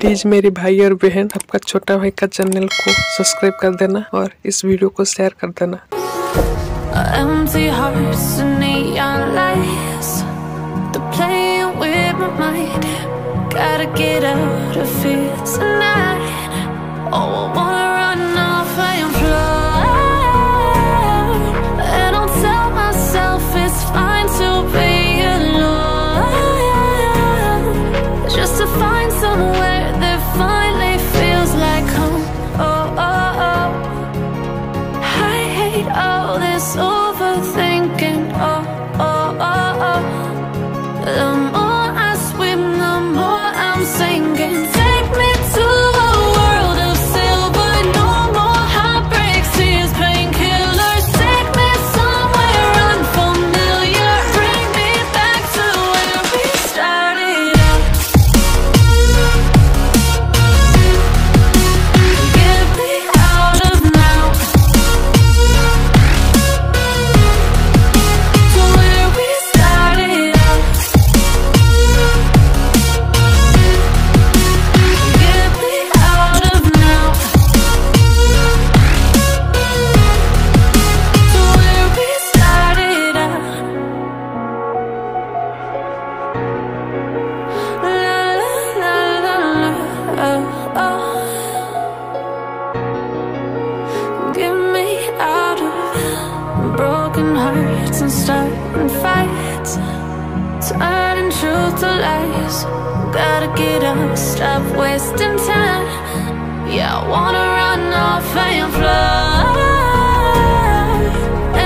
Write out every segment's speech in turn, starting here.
Please मेरे भाई और बहन आपका छोटा भाई का चैनल को सब्सक्राइब कर देना और इस वीडियो को शेयर कर देना। Hearts and starting fights, turning truth to lies. Gotta get up, stop wasting time. Yeah, I wanna run off and fly,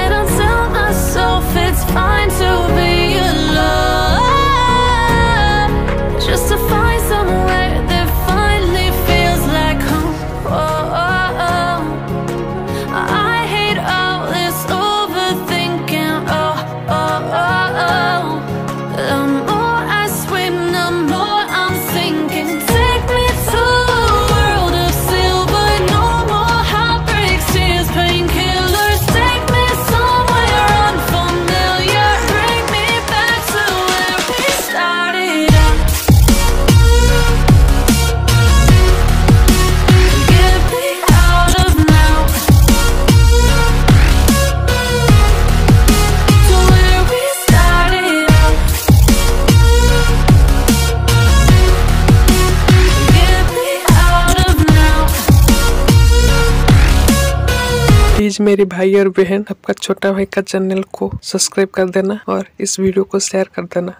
and I tell myself it's fine to be alone, just to find somewhere that finally feels like home. I hate all this. Please मेरे भाई और बहन आपका छोटा भाई का channel को subscribe कर देना और इस वीडियो को शेयर कर देना।